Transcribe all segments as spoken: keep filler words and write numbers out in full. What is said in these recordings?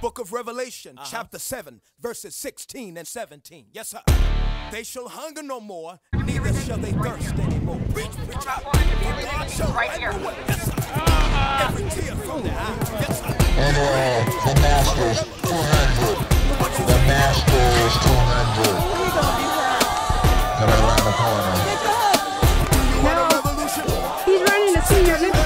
Book of Revelation, uh-huh. chapter seven, verses sixteen and seventeen. Yes, sir. They shall hunger no more, neither shall they thirst anymore. Reach, reach out, for God shall wipe away. Yes, sir. Every tear from their eye. Yes, sir. And all, the Masters, two hundred. The Masters, two hundred. Come around the corner. No. He's running to see your lips.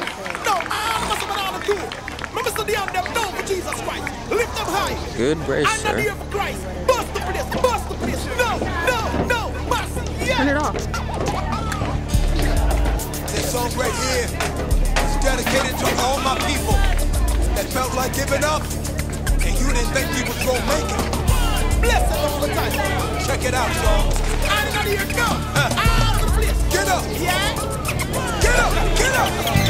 high. No, I must have been out of the door. Remember, the out them know for Jesus Christ. Lift them high. Good grace, sir. I'm not here for Christ. Bust them for this. Bust them for this. No, no, no. Bust them. Yeah. Turn it off. This song right here is dedicated to all my people that felt like giving up and you didn't think you was going to make it. Bless it all the time. Check it out, y'all. I'm not here to go. Out of the place. Get up. Yeah. Get up. Get up. Oh.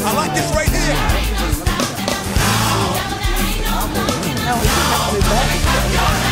I like this right here. Now he's coming back.